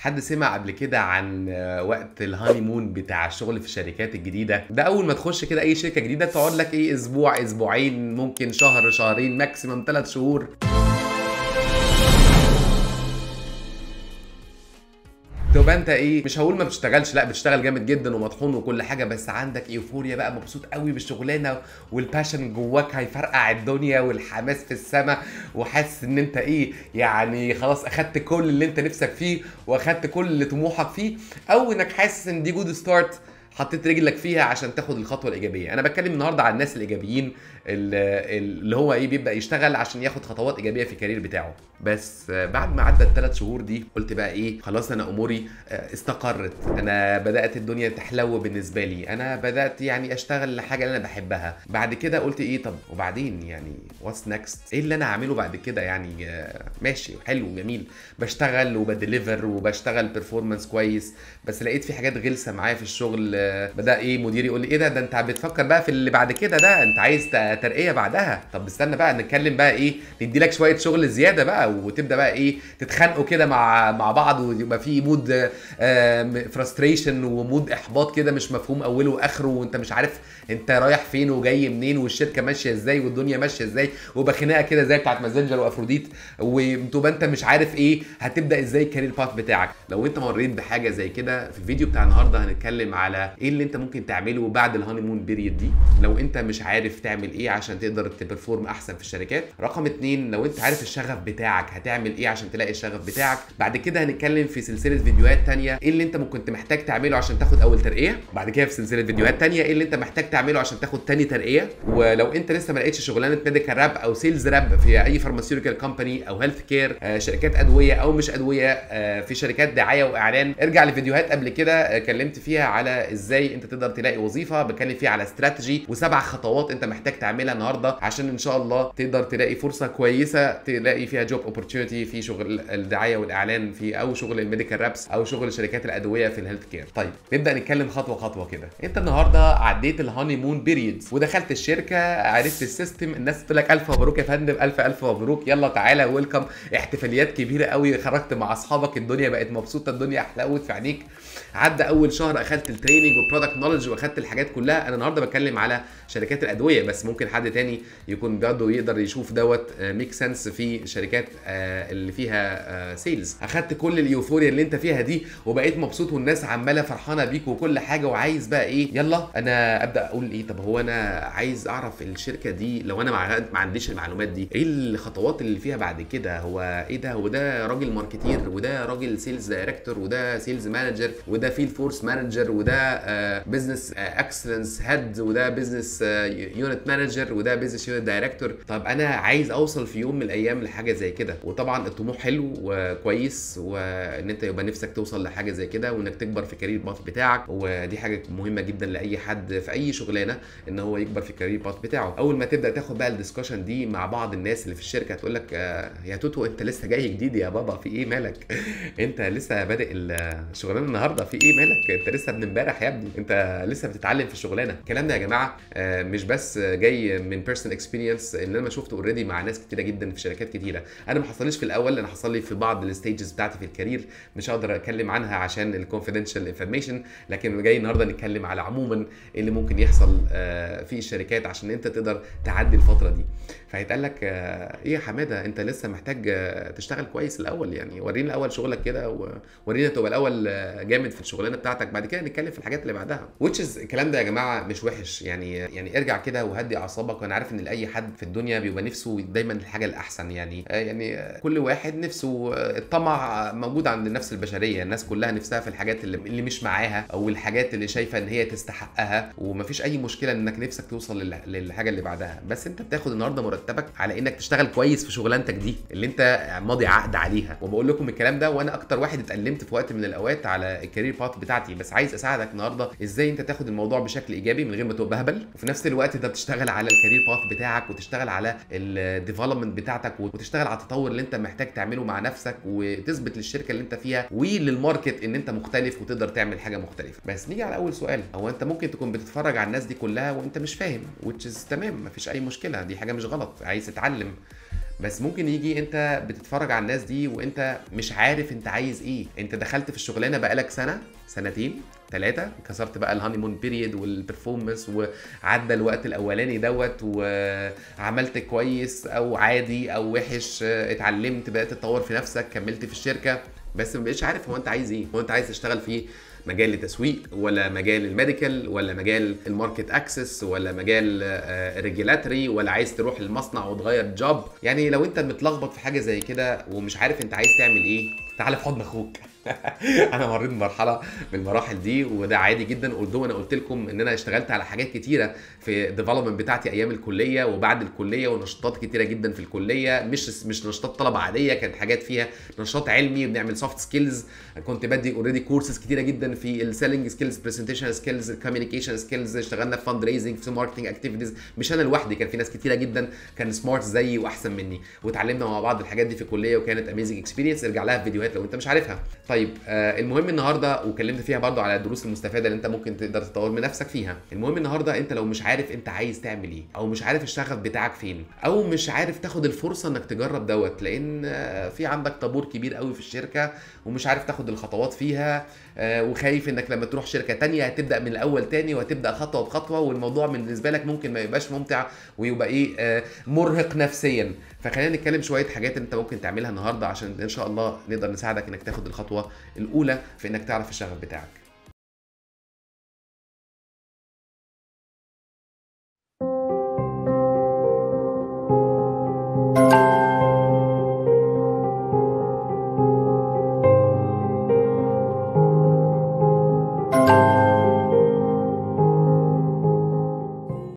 حد سمع قبل كده عن وقت الهاني مون بتاع الشغل في الشركات الجديده ده؟ اول ما تخش كده اي شركه جديده تقعد لك ايه اسبوع اسبوعين، ممكن شهر شهرين، ماكسيمم 3 شهور، تبقى انت ايه، مش هقول ما بتشتغلش، لا بتشتغل جامد جدا ومطحون وكل حاجه، بس عندك ايفوريا بقى، مبسوط قوي بالشغلانه والباشن جواك هيفرقع الدنيا والحماس في السما، وحاسس ان انت ايه يعني خلاص اخدت كل اللي انت نفسك فيه واخدت كل اللي طموحك فيه، او انك حاسس ان دي جود ستارت حطيت رجلك فيها عشان تاخد الخطوه الايجابيه. انا بتكلم النهارده عن الناس الايجابيين اللي هو ايه بيبدا يشتغل عشان ياخد خطوات ايجابيه في الكارير بتاعه. بس بعد ما عدى ال3 شهور دي قلت بقى ايه، خلاص انا اموري استقرت، انا بدات الدنيا تحلو بالنسبه لي، انا بدات يعني اشتغل لحاجه اللي انا بحبها. بعد كده قلت ايه، طب وبعدين يعني واتس نيكست، ايه اللي انا هعمله بعد كده؟ يعني ماشي حلو وجميل، بشتغل وبديليفر وبشتغل بيرفورمانس كويس، بس لقيت في حاجات غلسه معايا في الشغل. بدا ايه مديري يقول لي ايه ده انت بتفكر بقى في اللي بعد كده، ده انت عايز ترقيه بعدها، طب استنى بقى نتكلم بقى ايه، ندي لك شويه شغل زياده بقى، وتبدا بقى ايه تتخانقوا كده مع بعض، ويبقى في مود فرستريشن ومود احباط كده مش مفهوم اوله واخره، وانت مش عارف انت رايح فين وجاي منين والشركه ماشيه ازاي والدنيا ماشيه ازاي، ويبقى خناقه كده زي بتاعت مازنجر وافروديت، وتبقى انت مش عارف ايه هتبدا ازاي الكارير باث بتاعك. لو انت مريت بحاجه زي كده، في الفيديو بتاع النهارده هنتكلم على ايه اللي انت ممكن تعمله بعد الهاني مون بيريد دي، لو انت مش عارف تعمل ايه عشان تقدر تبرفورم احسن في الشركات. رقم 2، لو انت عارف الشغف بتاعك هتعمل ايه عشان تلاقي الشغف بتاعك. بعد كده هنتكلم في سلسله فيديوهات ثانيه ايه اللي انت كنت محتاج تعمله عشان تاخد اول ترقيه، بعد كده في سلسله فيديوهات ثانيه ايه اللي انت محتاج تعمله عشان تاخد ثاني ترقيه. ولو انت لسه ما لقيتش شغلانه ميديكال راب او سيلز راب في اي فارماسيوتيكال كومباني او هيلث كير، شركات ادويه او مش ادويه، في شركات دعايه واعلان، ارجع لفيديوهات قبل كده اتكلمت فيها على ازاي انت تقدر تلاقي وظيفه، بتكلم فيها على استراتيجي و7 خطوات انت محتاج تعملها النهارده عشان ان شاء الله تقدر تلاقي فرصه كويسه، تلاقي فيها جوب اوبورتيونيتي في شغل الدعايه والاعلان، في او شغل الميديكال رابس او شغل شركات الادويه في الهيلث كير. طيب نبدا نتكلم خطوه خطوه كده. انت النهارده عديت الهاني مون بيريدز ودخلت الشركه، عرفت السيستم، الناس بتقول لك الف مبروك يا فندم، الف مبروك، يلا تعالى ويلكم، احتفاليات كبيره قوي، خرجت مع اصحابك، الدنيا بقت مبسوطه، الدنيا حلوت في عينيك. عدى اول شهر اخدت التريننج والبرودكت نولج واخدت الحاجات كلها. انا النهارده بتكلم على شركات الادويه، بس ممكن حد تاني يكون برضه يقدر يشوف دوت ميك سنس في شركات اللي فيها سيلز. اخدت كل اليوفوريا اللي انت فيها دي وبقيت مبسوط والناس عماله فرحانه بيك وكل حاجه، وعايز بقى ايه، يلا انا ابدا اقول ايه، طب هو انا عايز اعرف الشركه دي لو انا ما عنديش المعلومات دي ايه الخطوات اللي فيها بعد كده، هو ايه ده، وده راجل ماركتير وده راجل سيلز دايركتور وده سيلز مانجر وده فيلد فورس مانجر وده بزنس اكسلنس هيد وده بزنس يونت مانجر وده بزنس يونت دايركتور. طب انا عايز اوصل في يوم من الايام لحاجه زي كده، وطبعا الطموح حلو وكويس، وان انت يبقى نفسك توصل لحاجه زي كده وانك تكبر في كارير باث بتاعك، ودي حاجه مهمه جدا لاي حد في اي شغلانه ان هو يكبر في الكارير باث بتاعه. اول ما تبدا تاخد بقى الدسكشن دي مع بعض الناس اللي في الشركه هتقول لك يا توتو انت لسه جاي جديد يا بابا، في ايه مالك انت لسه بادئ الشغلانه النهارده، في ايه مالك، انت لسه من امبارح يا ابني، انت لسه بتتعلم في الشغلانه. الكلام ده يا جماعه مش بس جاي من بيرسونال اكسبيرينس اللي انا شفته اوريدي مع ناس كتيره جدا في شركات كتيره، انا ما حصليش في الاول، انا حصل لي في بعض الستيجز بتاعتي في الكارير مش هقدر اتكلم عنها عشان الكونفيدنشال انفورميشن، لكن جاي النهارده نتكلم على عموما اللي ممكن يحصل في الشركات عشان انت تقدر تعدي الفتره دي. فهيتقال لك ايه يا حماده انت لسه محتاج تشتغل كويس الاول، يعني ورينا الاول شغلك كده، ورينا تبقى الاول جامد في الشغلانه بتاعتك، بعد كده نتكلم في الحاجات اللي بعدها. الكلام ده يا جماعه مش وحش، يعني ارجع كده وهدي اعصابك، وانا عارف ان لاي حد في الدنيا بيبقى نفسه دايما الحاجه الاحسن، يعني كل واحد نفسه، الطمع موجود عند النفس البشريه، الناس كلها نفسها في الحاجات اللي مش معاها او الحاجات اللي شايفه ان هي تستحقها، ومفيش اي مشكله انك نفسك توصل للحاجه اللي بعدها. بس انت بتاخد النهارده مرتبك على انك تشتغل كويس في شغلانتك دي اللي انت ماضي عقد عليها. وبقول لكم الكلام ده وانا اكتر واحد اتألمت في وقت من الاوقات على الكارير باث بتاعتي، بس عايز اساعدك النهارده ازاي انت تاخد الموضوع بشكل ايجابي من غير ما تبقى هبل، وفي نفس الوقت انت بتشتغل على الكارير باث بتاعك وتشتغل على الديفلوبمنت بتاعتك وتشتغل على التطور اللي انت محتاج تعمله مع نفسك، وتثبت للشركه اللي انت فيها وللماركت ان انت مختلف وتقدر تعمل حاجه مختلفه. بس نيجي على اول سؤال، هو انت ممكن تكون بتتفرج على الناس دي كلها وانت مش فاهم، وتشز تمام مفيش اي مشكله، دي حاجه مش غلط، عايز تتعلم، بس ممكن يجي انت بتتفرج على الناس دي وانت مش عارف انت عايز ايه. انت دخلت في الشغلانه بقالك سنه سنتين 3، كسرت بقى الهانيمون بيريد والبرفورمنس وعدى الوقت الاولاني دوت وعملت كويس او عادي او وحش، اتعلمت بقى تتطور في نفسك، كملت في الشركه، بس ما بقتش عارف هو انت عايز ايه. هو انت عايز تشتغل في مجال التسويق ولا مجال الميديكال ولا مجال الماركت اكسس ولا مجال ريجيلاتري، ولا عايز تروح المصنع وتغير جوب؟ يعني لو انت متلخبط في حاجه زي كده ومش عارف انت عايز تعمل ايه، تعالى في حضن اخوك. انا مريت بمرحله من المراحل دي وده عادي جدا. قلتوا انا قلت لكم ان انا اشتغلت على حاجات كتيره في الديفلوبمنت بتاعتي ايام الكليه وبعد الكليه، ونشاطات كتيره جدا في الكليه، مش نشاطات طلبه عاديه، كانت حاجات فيها نشاط علمي، بنعمل سوفت سكيلز، كنت بدي اوريدي كورسز كتيره جدا في السيلينج سكيلز، برزنتيشن سكيلز، كوميونيكيشن سكيلز، اشتغلنا في فاند ريزنج، في ماركتنج اكتيفيتيز. مش انا لوحدي، كان في ناس كتيره جدا كان سمارت زيي واحسن مني، واتعلمنا مع بعض الحاجات دي في الكليه وكانت اميزنج اكسبيرينس. ارجع لها في فيديوهات لو انت مش عارفها. طيب المهم النهارده، وكلمت فيها برضو على الدروس المستفاده اللي انت ممكن تقدر تطور من نفسك فيها. المهم النهارده انت لو مش عارف انت عايز تعمل ايه، او مش عارف الشغف بتاعك فين، او مش عارف تاخد الفرصه انك تجرب دوت، لان في عندك طابور كبير قوي في الشركه ومش عارف تاخد الخطوات فيها، وخايف انك لما تروح شركه ثانيه هتبدا من الاول تاني وهتبدا خطوه بخطوه، والموضوع بالنسبه لك ممكن ما يبقاش ممتع ويبقى ايه مرهق نفسيا. فخلينا نتكلم شويه حاجات انت ممكن تعملها النهارده عشان ان شاء الله نقدر نساعدك انك تاخد الخطوه الاولى في انك تعرف الشغف بتاعك.